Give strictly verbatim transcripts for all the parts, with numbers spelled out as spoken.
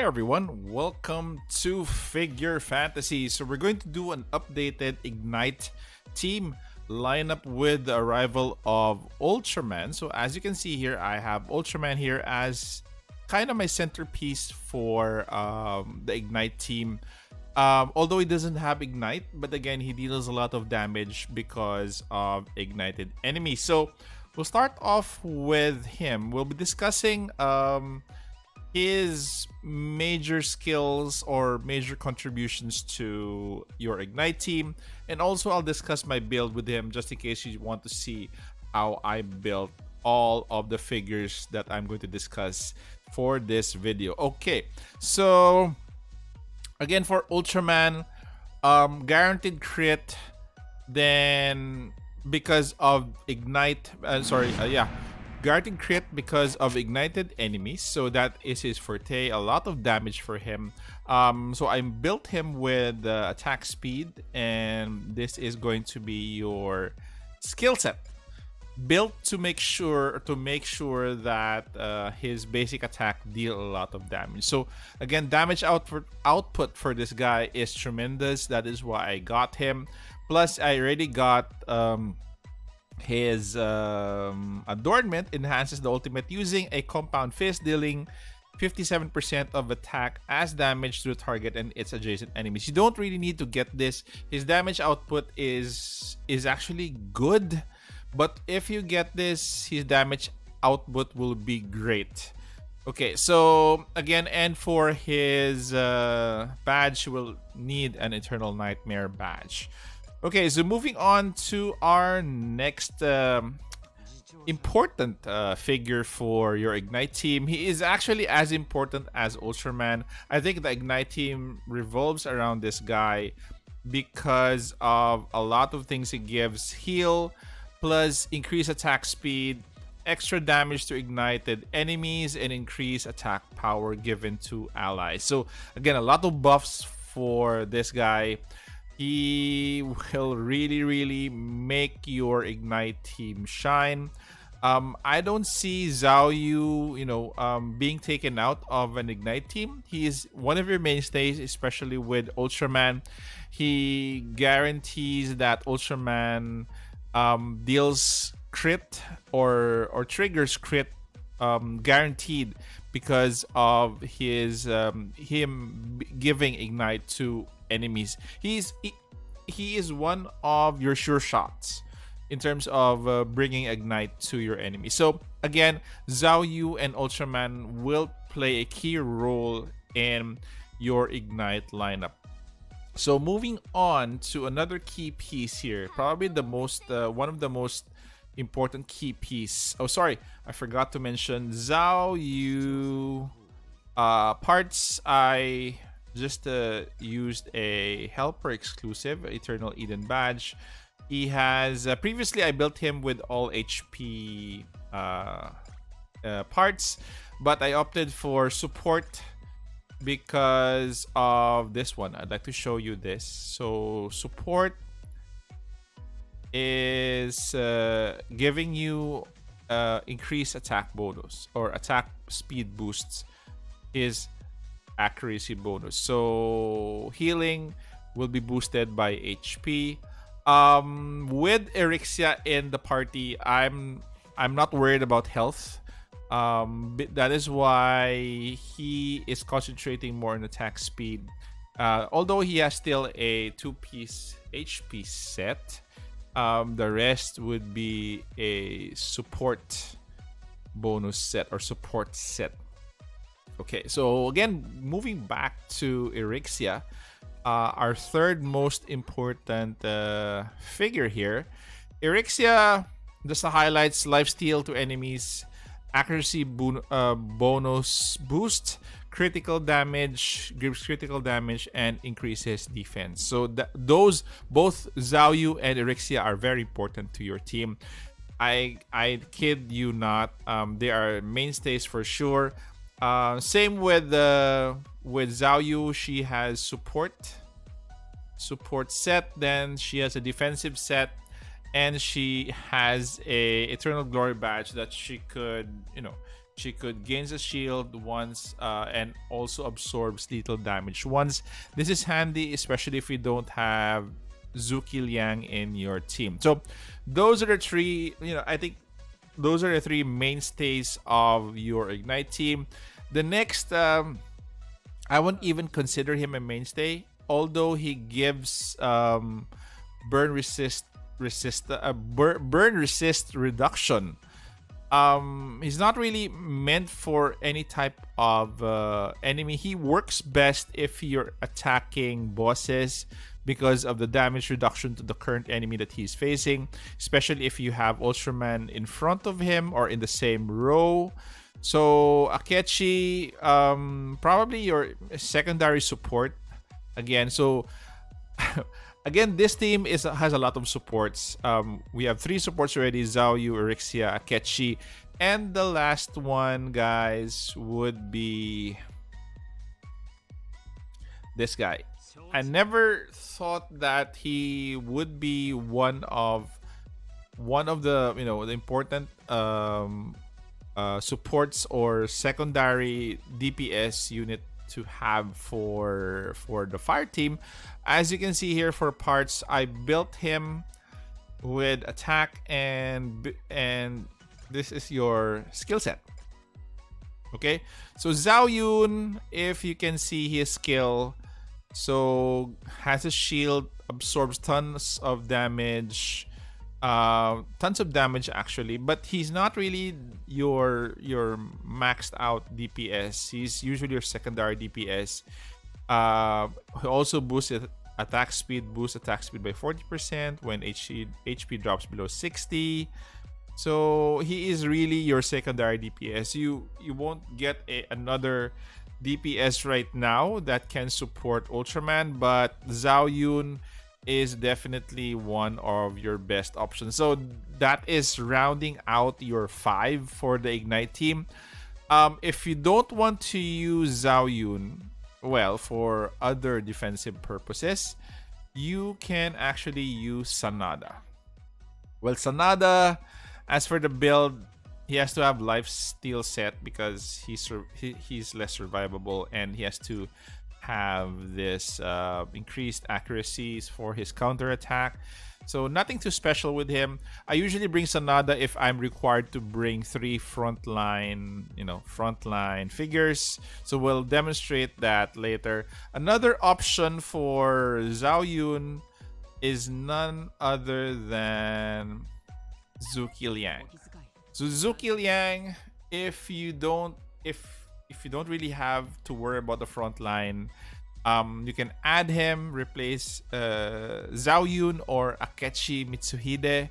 Hey everyone, welcome to Figure Fantasy. So we're going to do an updated Ignite team lineup with the arrival of Ultraman. So as you can see here, I have Ultraman here as kind of my centerpiece for um, the Ignite team. Um, although he doesn't have Ignite, but again, he deals a lot of damage because of ignited enemies. So we'll start off with him. We'll be discussing um, his major skills or major contributions to your Ignite team, and also I'll discuss my build with him just in case you want to see how I built all of the figures that I'm going to discuss for this video. Okay, so again, for Ultraman, um, guaranteed crit, then because of Ignite, uh, sorry, uh, yeah, guaranteed crit because of ignited enemies. So that is his forte, a lot of damage for him. Um, so I built him with uh, attack speed, and this is going to be your skill set. Built to make sure to make sure that uh, his basic attack deal a lot of damage. So again, damage output output for this guy is tremendous. That is why I got him. Plus, I already got um, his um, adornment. Enhances the ultimate using a compound fist, dealing fifty-seven percent of attack as damage to the target and its adjacent enemies. You don't really need to get this. His damage output is is actually good. But if you get this, his damage output will be great. Okay, so again, and for his uh, badge, you will need an Eternal Nightmare badge. Okay, so moving on to our next um, important uh, figure for your Ignite team. He is actually as important as Ultraman. I think the Ignite team revolves around this guy because of a lot of things he gives. Heal, plus increase attack speed, extra damage to ignited enemies, and increase attack power given to allies. So again, a lot of buffs for this guy. He will really, really make your Ignite team shine. Um, I don't see Zhao Yu, you know, um, being taken out of an Ignite team. He is one of your mainstays, especially with Ultraman. He guarantees that Ultraman Um, deals crit or or triggers crit um, guaranteed because of his um, him giving Ignite to enemies. He's he, he is one of your sure shots in terms of uh, bringing Ignite to your enemy. So again, Zhao Yu and Ultraman will play a key role in your Ignite lineup. So moving on to another key piece here, probably the most, uh, one of the most important key piece. Oh, sorry, I forgot to mention Zhao Yu uh, parts. I just uh, used a helper exclusive, Eternal Eden badge. He has, uh, previously I built him with all H P uh, uh, parts, but I opted for support because of this one. I'd like to show you this. So support is uh, giving you uh, increased attack bonus or attack speed boosts, is accuracy bonus. So healing will be boosted by H P. Um, with Eryxia in the party, I'm I'm not worried about health. Um, that is why he is concentrating more on attack speed. Uh, although he has still a two-piece H P set, um, the rest would be a support bonus set or support set. Okay, so again, moving back to Eryxia, uh, our third most important uh, figure here. Eryxia, just the highlights, lifesteal to enemies, accuracy bo uh, bonus boost, critical damage, gives critical damage, and increases defense. So th those, both Zhao Yu and Eryxia, are very important to your team. I I kid you not. Um, they are mainstays for sure. Uh, same with uh, with Zhao Yu. She has support support set. Then she has a defensive set. And she has a Eternal Glory badge that she could, you know, She could gain the shield once uh, and also absorbs lethal damage once. This is handy, especially if you don't have Zhuge Liang in your team. So those are the three, you know, I think those are the three mainstays of your Ignite team. The next, um, I won't even consider him a mainstay, although he gives um, burn resist, resist uh, burn, burn resist reduction. Um, he's not really meant for any type of uh, enemy. He works best if you're attacking bosses because of the damage reduction to the current enemy that he's facing, especially if you have Ultraman in front of him or in the same row. So Akechi, um, probably your secondary support again. So again, this team is has a lot of supports. Um, we have three supports already: Zhao Yu, Eryxia, Akechi, and the last one, guys, would be this guy. I never thought that he would be one of one of the you know the important um, uh, supports or secondary D P S unit to have for for the fire team. As you can see here, for parts, I built him with attack and and this is your skill set. Okay, so Zhao Yun, if you can see his skill, so has a shield, absorbs tons of damage, uh, tons of damage actually, but he's not really your your maxed out D P S. He's usually your secondary D P S. Uh, also boosts attack speed, boosts attack speed by forty percent when H P, H P drops below sixty. So he is really your secondary D P S. You you won't get a, another D P S right now that can support Ultraman, but Zhao Yun is definitely one of your best options. So that is rounding out your five for the Ignite team. Um, if you don't want to use Zhao Yun, well, for other defensive purposes, you can actually use Sanada. Well, Sanada, as for the build, he has to have lifesteal set because he's he, he's less survivable, and he has to have this uh, increased accuracies for his counter attack. So nothing too special with him. I usually bring Sanada if I'm required to bring three frontline, you know, frontline figures. So we'll demonstrate that later. Another option for Zhao Yun is none other than Zhuge Liang. So Zhuge Liang, if you don't, if if you don't really have to worry about the frontline, Um, you can add him, replace uh, Zhao Yun or Akechi Mitsuhide.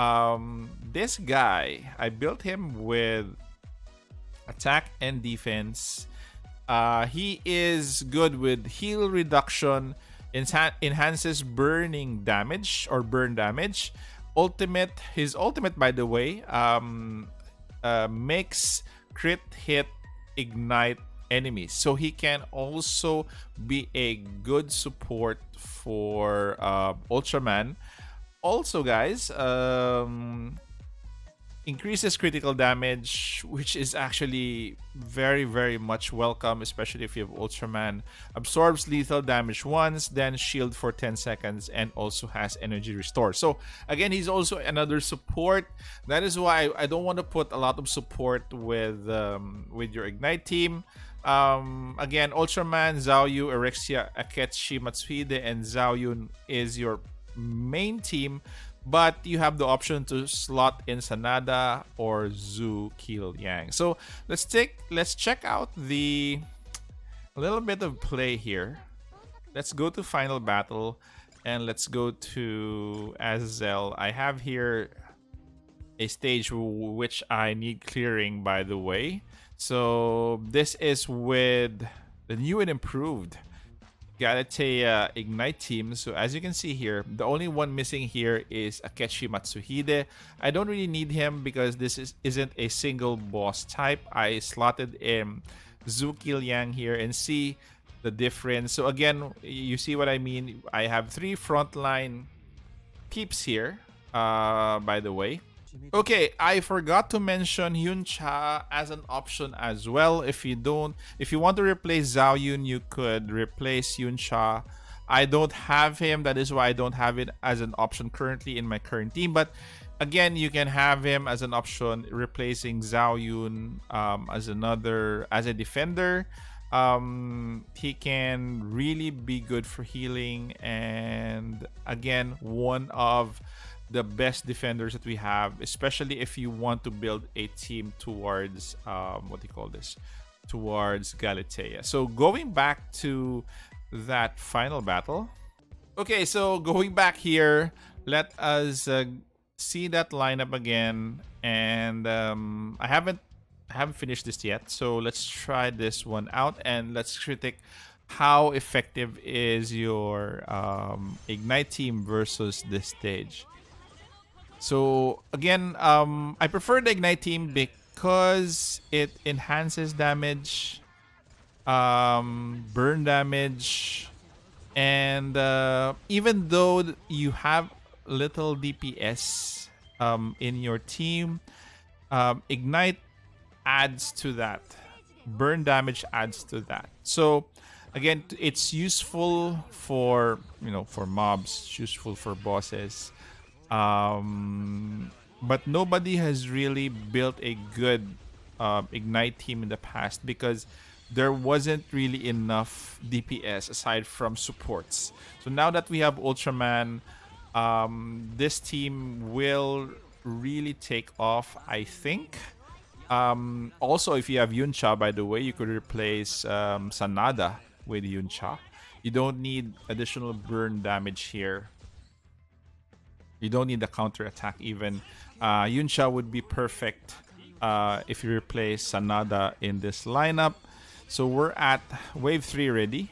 Um, this guy, I built him with attack and defense. Uh, he is good with heal reduction, enhan enhances burning damage or burn damage. Ultimate, his ultimate, by the way, um, uh, makes crit hit ignite enemies, so he can also be a good support for uh, Ultraman. Also, guys, um, increases critical damage, which is actually very, very much welcome, especially if you have Ultraman. Absorbs lethal damage once, then shield for ten seconds, and also has energy restore. So again, he's also another support. That is why I don't want to put a lot of support with um, with your Ignite team. Um, again, Ultraman, Zhao Yu, Eryxia, Akechi Mitsuhide, and Zhao Yun is your main team, but you have the option to slot in Sanada or Zhuge Liang. So let's take let's check out the a little bit of play here. Let's go to final battle and let's go to Azazel. I have here a stage which I need clearing, by the way. So this is with the new and improved Galatea Ignite team. So as you can see here, the only one missing here is Akechi Mitsuhide. I don't really need him because this is, isn't a single boss type. I slotted in Zhuge Liang here and see the difference. So again, you see what I mean. I have three frontline peeps here, uh, by the way. Okay, I forgot to mention Yun Cha as an option as well. If you don't, if you want to replace Zhao Yun, you could replace Yun Cha. I don't have him. That is why I don't have it as an option currently in my current team. But again, you can have him as an option, replacing Zhao Yun um, as another as a defender. Um, he can really be good for healing, and again, one of the best defenders that we have, especially if you want to build a team towards um, what do you call this? Towards Galatea. So going back to that final battle. Okay, so going back here, let us uh, see that lineup again, and um, I haven't I haven't finished this yet, so let's try this one out and let's critique how effective is your um, Ignite team versus this stage. So again, um, I prefer the Ignite team because it enhances damage, um, burn damage, and uh, even though you have little D P S um, in your team, um, Ignite adds to that. Burn damage adds to that. So again, it's useful for, you know, for mobs, useful for bosses, um, but nobody has really built a good uh, Ignite team in the past because there wasn't really enough D P S aside from supports. So now that we have Ultraman, um, this team will really take off, I think. Um, also, if you have Yun Cha, by the way, you could replace um, Sanada with Yun Cha. You don't need additional burn damage here. You don't need the counter attack even. Uh, Yun Cha would be perfect uh, if you replace Sanada in this lineup. So we're at wave three already.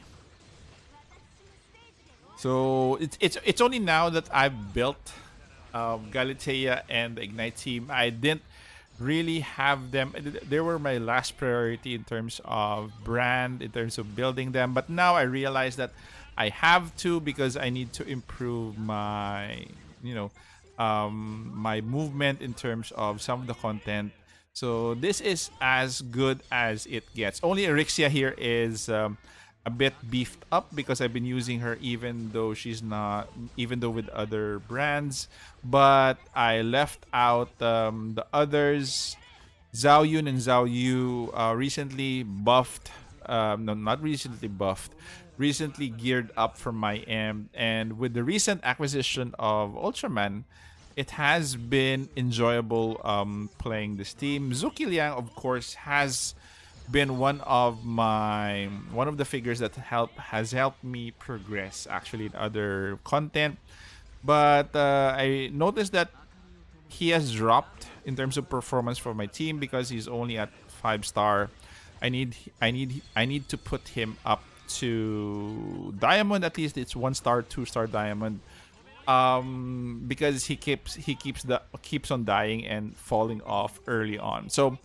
So it's it's it's only now that I've built uh, Galatea and the Ignite team. I didn't really have them. They were my last priority in terms of brand, in terms of building them, but now I realize that I have to because I need to improve my, you know, um, my movement in terms of some of the content. So this is as good as it gets. Only Eryxia here is um, a bit beefed up because I've been using her even though she's not, even though with other brands, but I left out um, the others. Zhao Yun and Zhao Yu uh, recently buffed, um, no, not recently buffed, recently geared up from my end, and with the recent acquisition of Ultraman, it has been enjoyable um, playing this team. Zhuge Liang, of course, has been one of my one of the figures that help has helped me progress actually in other content, but uh, I noticed that he has dropped in terms of performance for my team because he's only at five star. I need I need I need to put him up to diamond, at least it's one star, two star diamond, um, because he keeps he keeps the keeps on dying and falling off early on. So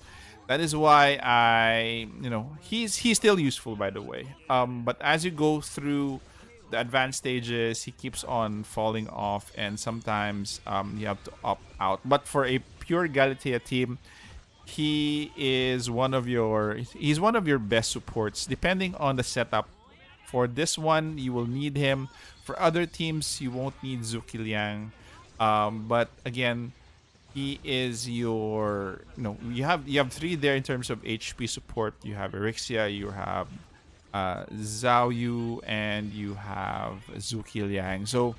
that is why I, you know, he's he's still useful, by the way. Um, but as you go through the advanced stages, he keeps on falling off, and sometimes um, you have to opt out. But for a pure Galatea team, he is one of your he's one of your best supports. Depending on the setup, for this one you will need him. For other teams, you won't need Zhuge Liang. Um, but again, he is your, you know, you have you have three there in terms of H P support. You have Eryxia, you have uh, Zhao Yu, and you have Zhuge Liang. So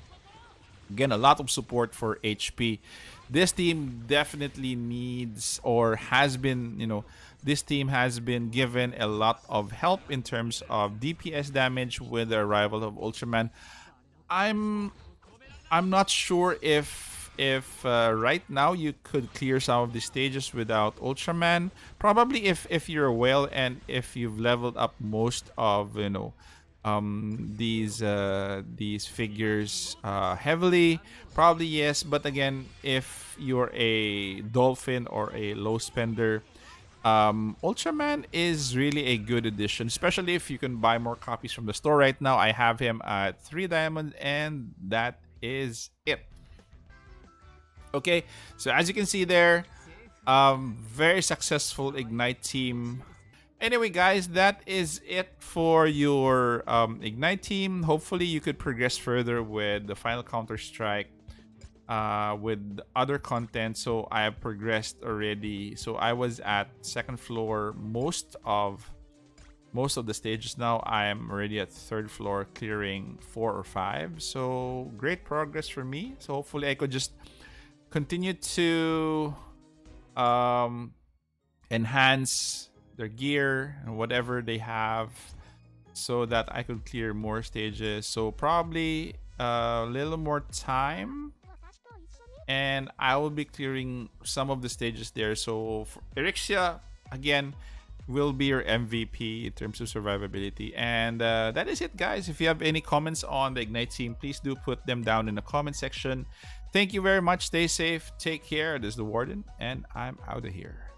again, a lot of support for H P. This team definitely needs or has been, you know, this team has been given a lot of help in terms of D P S damage with the arrival of Ultraman. I'm I'm not sure if. If uh, right now you could clear some of the stages without Ultraman, probably if if you're a whale and if you've leveled up most of, you know, um, these uh, these figures uh, heavily, probably yes. But again, if you're a dolphin or a low spender, um, Ultraman is really a good addition, especially if you can buy more copies from the store. Right now, I have him at three diamond, and that is it. Okay, so as you can see there, um, very successful Ignite team. Anyway, guys, that is it for your um, Ignite team. Hopefully, you could progress further with the final Counter-Strike uh, with other content. So, I have progressed already. So, I was at second floor most of most of the stages. Now, I am already at third floor clearing four or five. So, great progress for me. So, hopefully, I could just continue to um, enhance their gear and whatever they have so that I could clear more stages. So probably a little more time and I will be clearing some of the stages there. So for Eryxia, again, will be your M V P in terms of survivability. And uh, that is it, guys. If you have any comments on the Ignite team, please do put them down in the comment section. Thank you very much. Stay safe. Take care. This is the Warden and I'm out of here.